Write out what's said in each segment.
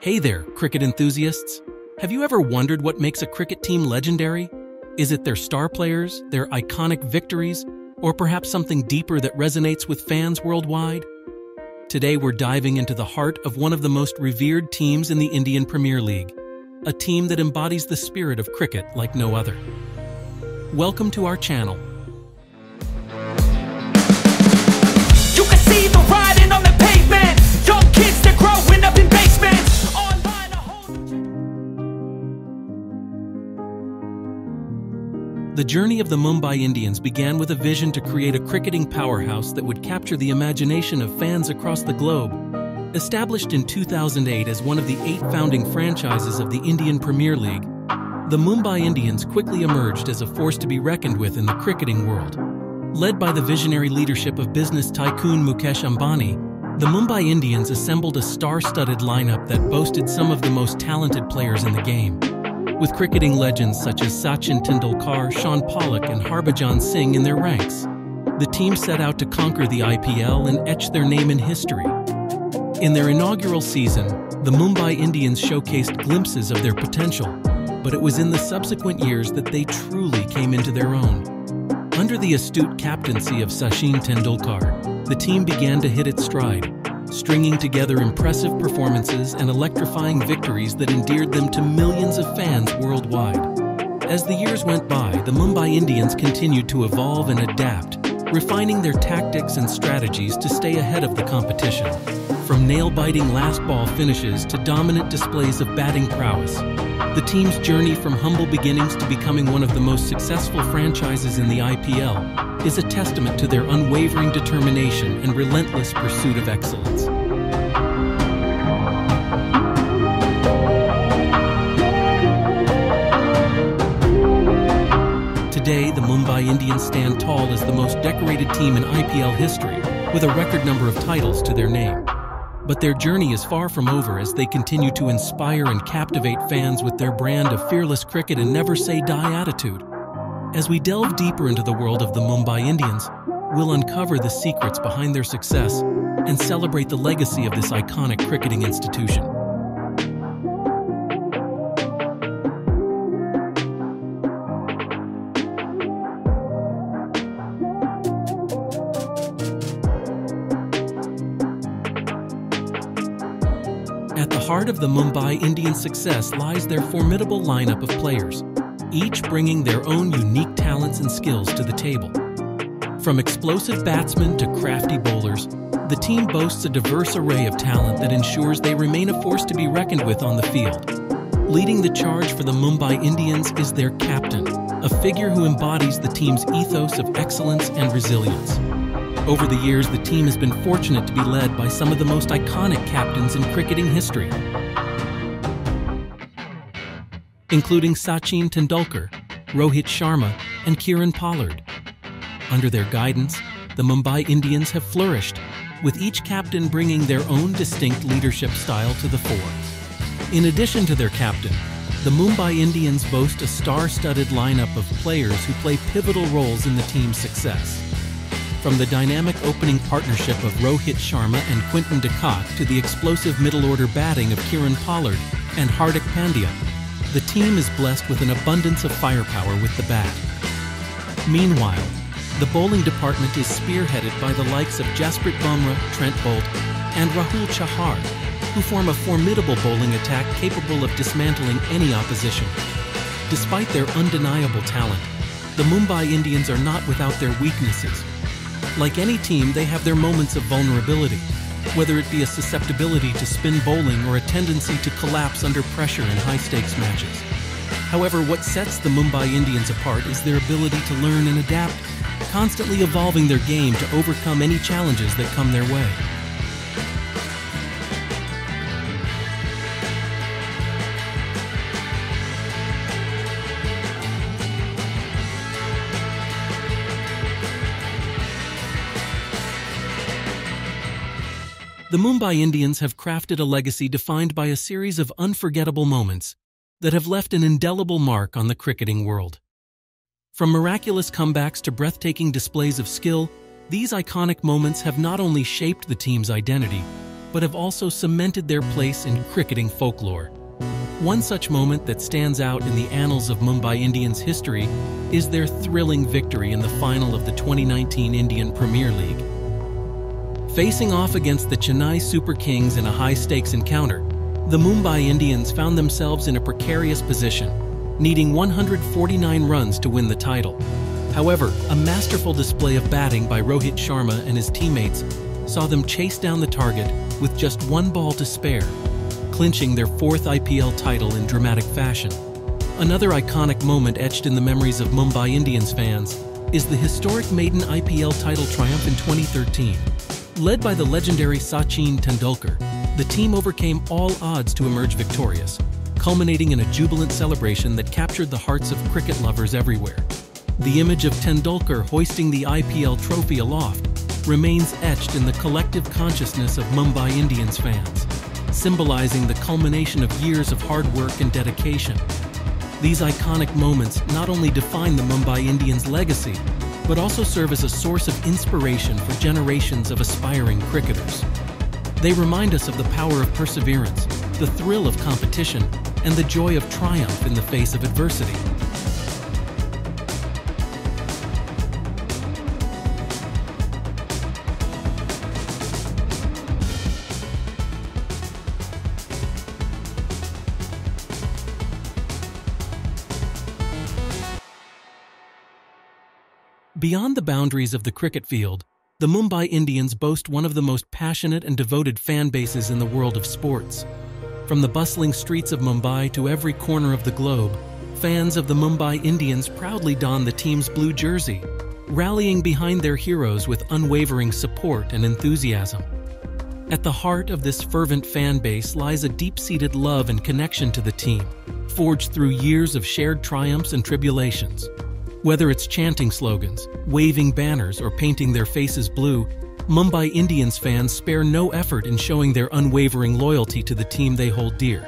Hey there, cricket enthusiasts! Have you ever wondered what makes a cricket team legendary? Is it their star players, their iconic victories, or perhaps something deeper that resonates with fans worldwide? Today we're diving into the heart of one of the most revered teams in the Indian Premier League, a team that embodies the spirit of cricket like no other. Welcome to our channel. You can see the riding on the pavement, young kids that growing up in basements. The journey of the Mumbai Indians began with a vision to create a cricketing powerhouse that would capture the imagination of fans across the globe. Established in 2008 as one of the 8 founding franchises of the Indian Premier League, the Mumbai Indians quickly emerged as a force to be reckoned with in the cricketing world. Led by the visionary leadership of business tycoon Mukesh Ambani, the Mumbai Indians assembled a star-studded lineup that boasted some of the most talented players in the game. With cricketing legends such as Sachin Tendulkar, Shaun Pollock and Harbhajan Singh in their ranks, the team set out to conquer the IPL and etch their name in history. In their inaugural season, the Mumbai Indians showcased glimpses of their potential, but it was in the subsequent years that they truly came into their own. Under the astute captaincy of Sachin Tendulkar, the team began to hit its stride, stringing together impressive performances and electrifying victories that endeared them to millions of fans worldwide. As the years went by, the Mumbai Indians continued to evolve and adapt, refining their tactics and strategies to stay ahead of the competition. From nail-biting last ball finishes to dominant displays of batting prowess, the team's journey from humble beginnings to becoming one of the most successful franchises in the IPL is a testament to their unwavering determination and relentless pursuit of excellence. Today, the Mumbai Indians stand tall as the most decorated team in IPL history, with a record number of titles to their name. But their journey is far from over as they continue to inspire and captivate fans with their brand of fearless cricket and never-say-die attitude. As we delve deeper into the world of the Mumbai Indians, we'll uncover the secrets behind their success and celebrate the legacy of this iconic cricketing institution. Part of the Mumbai Indians' success lies their formidable lineup of players, each bringing their own unique talents and skills to the table. From explosive batsmen to crafty bowlers, the team boasts a diverse array of talent that ensures they remain a force to be reckoned with on the field. Leading the charge for the Mumbai Indians is their captain, a figure who embodies the team's ethos of excellence and resilience. Over the years, the team has been fortunate to be led by some of the most iconic captains in cricketing history, including Sachin Tendulkar, Rohit Sharma, and Kieron Pollard. Under their guidance, the Mumbai Indians have flourished, with each captain bringing their own distinct leadership style to the fore. In addition to their captain, the Mumbai Indians boast a star-studded lineup of players who play pivotal roles in the team's success. From the dynamic opening partnership of Rohit Sharma and Quinton de Kock to the explosive middle-order batting of Kieron Pollard and Hardik Pandya, the team is blessed with an abundance of firepower with the bat. Meanwhile, the bowling department is spearheaded by the likes of Jasprit Bumrah, Trent Boult, and Rahul Chahar, who form a formidable bowling attack capable of dismantling any opposition. Despite their undeniable talent, the Mumbai Indians are not without their weaknesses. Like any team, they have their moments of vulnerability, whether it be a susceptibility to spin bowling or a tendency to collapse under pressure in high-stakes matches. However, what sets the Mumbai Indians apart is their ability to learn and adapt, constantly evolving their game to overcome any challenges that come their way. The Mumbai Indians have crafted a legacy defined by a series of unforgettable moments that have left an indelible mark on the cricketing world. From miraculous comebacks to breathtaking displays of skill, these iconic moments have not only shaped the team's identity, but have also cemented their place in cricketing folklore. One such moment that stands out in the annals of Mumbai Indians history is their thrilling victory in the final of the 2019 Indian Premier League. Facing off against the Chennai Super Kings in a high-stakes encounter, the Mumbai Indians found themselves in a precarious position, needing 149 runs to win the title. However, a masterful display of batting by Rohit Sharma and his teammates saw them chase down the target with just one ball to spare, clinching their fourth IPL title in dramatic fashion. Another iconic moment etched in the memories of Mumbai Indians fans is the historic maiden IPL title triumph in 2013. Led by the legendary Sachin Tendulkar, the team overcame all odds to emerge victorious, culminating in a jubilant celebration that captured the hearts of cricket lovers everywhere. The image of Tendulkar hoisting the IPL trophy aloft remains etched in the collective consciousness of Mumbai Indians fans, symbolizing the culmination of years of hard work and dedication. These iconic moments not only define the Mumbai Indians' legacy, but also serve as a source of inspiration for generations of aspiring cricketers. They remind us of the power of perseverance, the thrill of competition, and the joy of triumph in the face of adversity. Beyond the boundaries of the cricket field, the Mumbai Indians boast one of the most passionate and devoted fan bases in the world of sports. From the bustling streets of Mumbai to every corner of the globe, fans of the Mumbai Indians proudly don the team's blue jersey, rallying behind their heroes with unwavering support and enthusiasm. At the heart of this fervent fan base lies a deep-seated love and connection to the team, forged through years of shared triumphs and tribulations. Whether it's chanting slogans, waving banners, or painting their faces blue, Mumbai Indians fans spare no effort in showing their unwavering loyalty to the team they hold dear.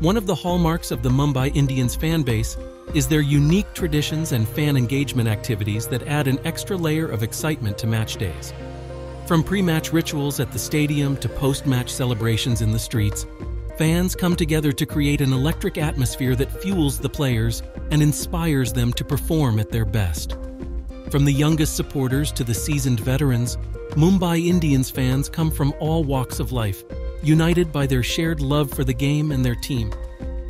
One of the hallmarks of the Mumbai Indians fan base is their unique traditions and fan engagement activities that add an extra layer of excitement to match days. From pre-match rituals at the stadium to post-match celebrations in the streets, fans come together to create an electric atmosphere that fuels the players and inspires them to perform at their best. From the youngest supporters to the seasoned veterans, Mumbai Indians fans come from all walks of life, united by their shared love for the game and their team.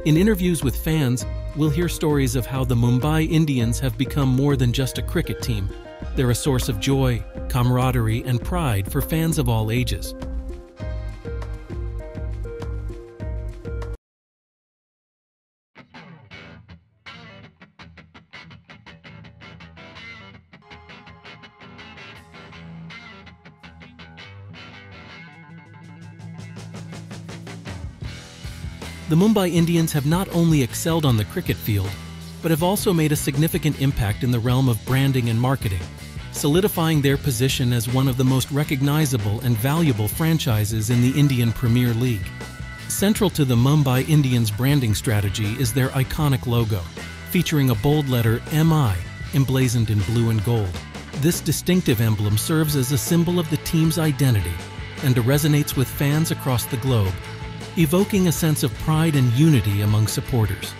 In interviews with fans, we'll hear stories of how the Mumbai Indians have become more than just a cricket team. They're a source of joy, camaraderie, and pride for fans of all ages. The Mumbai Indians have not only excelled on the cricket field, but have also made a significant impact in the realm of branding and marketing, solidifying their position as one of the most recognizable and valuable franchises in the Indian Premier League. Central to the Mumbai Indians' branding strategy is their iconic logo, featuring a bold letter MI emblazoned in blue and gold. This distinctive emblem serves as a symbol of the team's identity and resonates with fans across the globe, evoking a sense of pride and unity among supporters.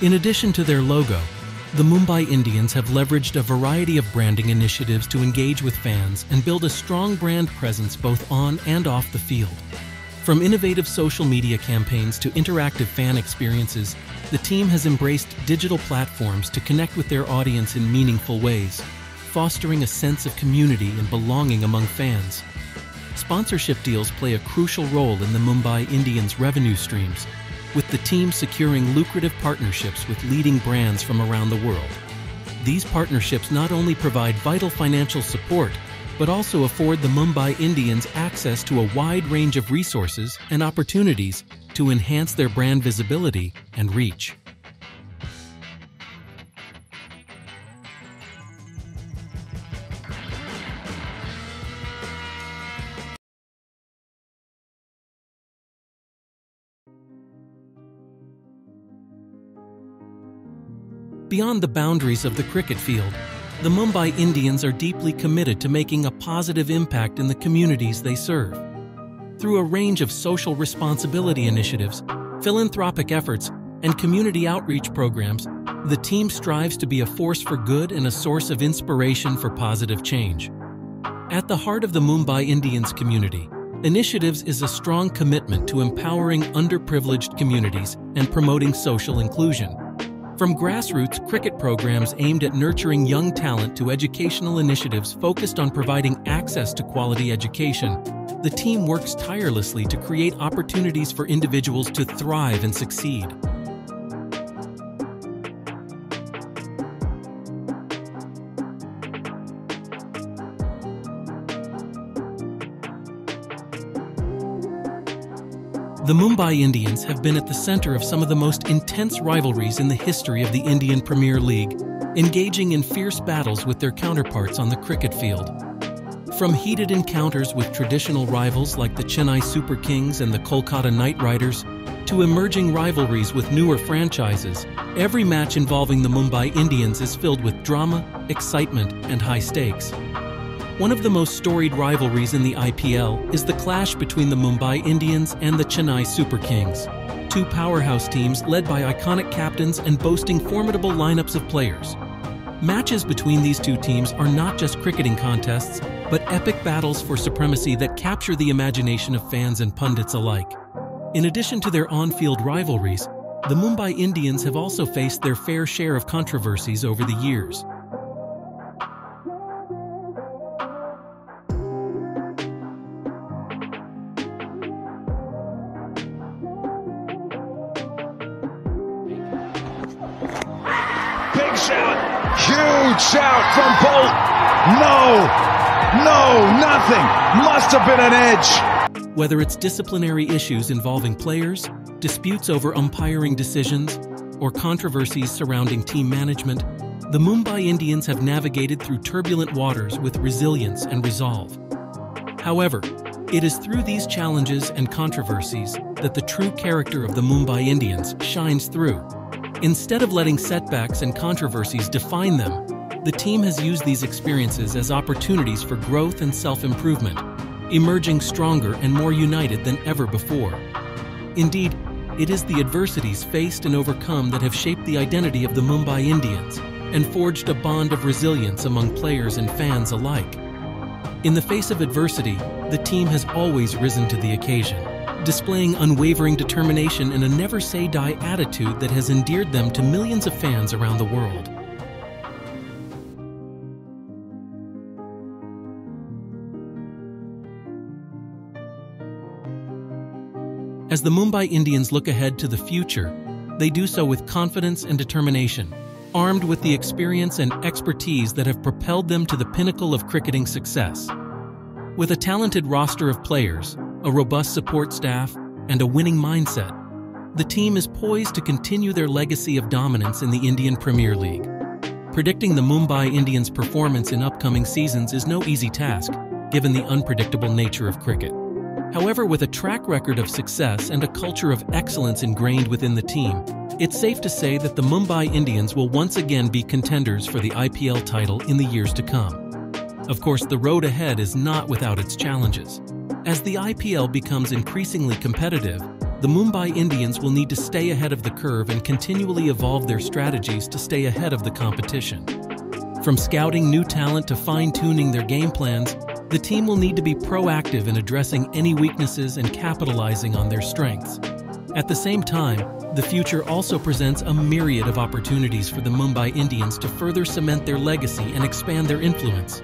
In addition to their logo, the Mumbai Indians have leveraged a variety of branding initiatives to engage with fans and build a strong brand presence both on and off the field. From innovative social media campaigns to interactive fan experiences, the team has embraced digital platforms to connect with their audience in meaningful ways, fostering a sense of community and belonging among fans. Sponsorship deals play a crucial role in the Mumbai Indians' revenue streams, with the team securing lucrative partnerships with leading brands from around the world. These partnerships not only provide vital financial support, but also afford the Mumbai Indians access to a wide range of resources and opportunities to enhance their brand visibility and reach. Beyond the boundaries of the cricket field, the Mumbai Indians are deeply committed to making a positive impact in the communities they serve. Through a range of social responsibility initiatives, philanthropic efforts, and community outreach programs, the team strives to be a force for good and a source of inspiration for positive change. At the heart of the Mumbai Indians community, initiatives is a strong commitment to empowering underprivileged communities and promoting social inclusion. From grassroots cricket programs aimed at nurturing young talent to educational initiatives focused on providing access to quality education, the team works tirelessly to create opportunities for individuals to thrive and succeed. The Mumbai Indians have been at the center of some of the most intense rivalries in the history of the Indian Premier League, engaging in fierce battles with their counterparts on the cricket field. From heated encounters with traditional rivals like the Chennai Super Kings and the Kolkata Knight Riders, to emerging rivalries with newer franchises, every match involving the Mumbai Indians is filled with drama, excitement, and high stakes. One of the most storied rivalries in the IPL is the clash between the Mumbai Indians and the Chennai Super Kings, two powerhouse teams led by iconic captains and boasting formidable lineups of players. Matches between these two teams are not just cricketing contests, but epic battles for supremacy that capture the imagination of fans and pundits alike. In addition to their on-field rivalries, the Mumbai Indians have also faced their fair share of controversies over the years. Huge shout from Boult. No, nothing. Must have been an edge. Whether it's disciplinary issues involving players, disputes over umpiring decisions, or controversies surrounding team management, the Mumbai Indians have navigated through turbulent waters with resilience and resolve. However, it is through these challenges and controversies that the true character of the Mumbai Indians shines through. Instead of letting setbacks and controversies define them, the team has used these experiences as opportunities for growth and self-improvement, emerging stronger and more united than ever before. Indeed, it is the adversities faced and overcome that have shaped the identity of the Mumbai Indians and forged a bond of resilience among players and fans alike. In the face of adversity, the team has always risen to the occasion, displaying unwavering determination and a never-say-die attitude that has endeared them to millions of fans around the world. As the Mumbai Indians look ahead to the future, they do so with confidence and determination, armed with the experience and expertise that have propelled them to the pinnacle of cricketing success. With a talented roster of players, a robust support staff, and a winning mindset, the team is poised to continue their legacy of dominance in the Indian Premier League. Predicting the Mumbai Indians' performance in upcoming seasons is no easy task, given the unpredictable nature of cricket. However, with a track record of success and a culture of excellence ingrained within the team, it's safe to say that the Mumbai Indians will once again be contenders for the IPL title in the years to come. Of course, the road ahead is not without its challenges. As the IPL becomes increasingly competitive, the Mumbai Indians will need to stay ahead of the curve and continually evolve their strategies to stay ahead of the competition. From scouting new talent to fine-tuning their game plans, the team will need to be proactive in addressing any weaknesses and capitalizing on their strengths. At the same time, the future also presents a myriad of opportunities for the Mumbai Indians to further cement their legacy and expand their influence.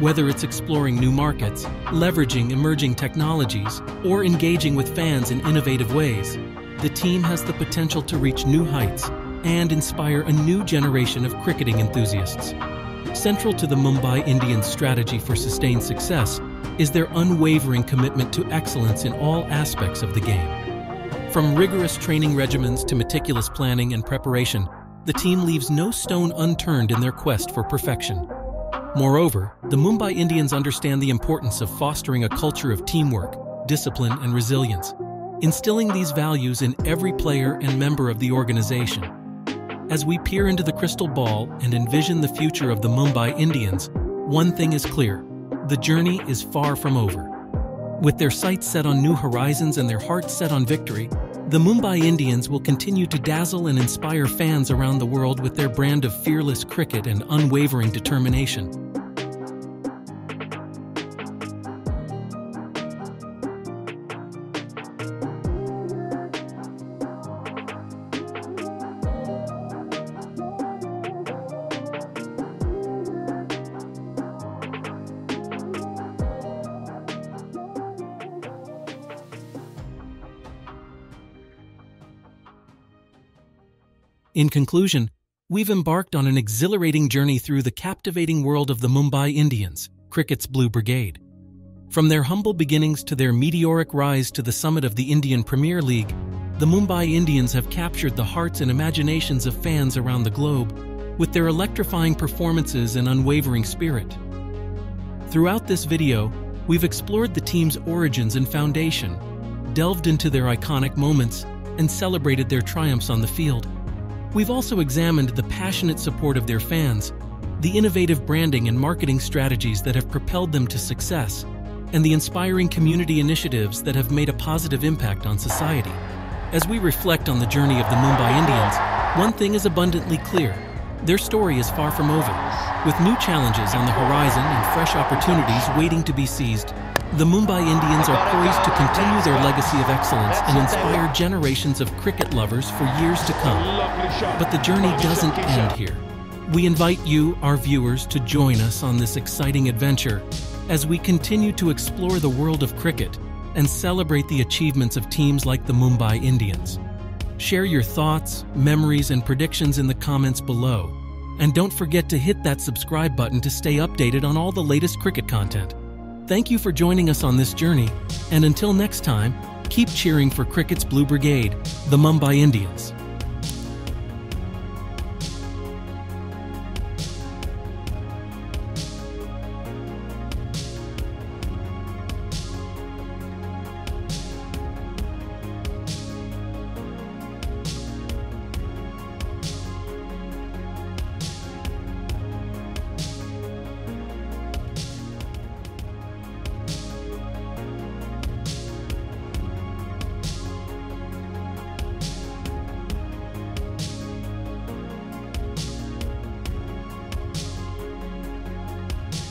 Whether it's exploring new markets, leveraging emerging technologies, or engaging with fans in innovative ways, the team has the potential to reach new heights and inspire a new generation of cricketing enthusiasts. Central to the Mumbai Indians' strategy for sustained success is their unwavering commitment to excellence in all aspects of the game. From rigorous training regimens to meticulous planning and preparation, the team leaves no stone unturned in their quest for perfection. Moreover, the Mumbai Indians understand the importance of fostering a culture of teamwork, discipline, and resilience, instilling these values in every player and member of the organization. As we peer into the crystal ball and envision the future of the Mumbai Indians, one thing is clear: the journey is far from over. With their sights set on new horizons and their hearts set on victory, the Mumbai Indians will continue to dazzle and inspire fans around the world with their brand of fearless cricket and unwavering determination. In conclusion, we've embarked on an exhilarating journey through the captivating world of the Mumbai Indians, cricket's Blue Brigade. From their humble beginnings to their meteoric rise to the summit of the Indian Premier League, the Mumbai Indians have captured the hearts and imaginations of fans around the globe with their electrifying performances and unwavering spirit. Throughout this video, we've explored the team's origins and foundation, delved into their iconic moments, and celebrated their triumphs on the field. We've also examined the passionate support of their fans, the innovative branding and marketing strategies that have propelled them to success, and the inspiring community initiatives that have made a positive impact on society. As we reflect on the journey of the Mumbai Indians, one thing is abundantly clear: their story is far from over. With new challenges on the horizon and fresh opportunities waiting to be seized, the Mumbai Indians are poised to continue their legacy of excellence and inspire generations of cricket lovers for years to come. But the journey doesn't end here. We invite you, our viewers, to join us on this exciting adventure as we continue to explore the world of cricket and celebrate the achievements of teams like the Mumbai Indians. Share your thoughts, memories, and predictions in the comments below. And don't forget to hit that subscribe button to stay updated on all the latest cricket content. Thank you for joining us on this journey, and until next time, keep cheering for cricket's Blue Brigade, the Mumbai Indians.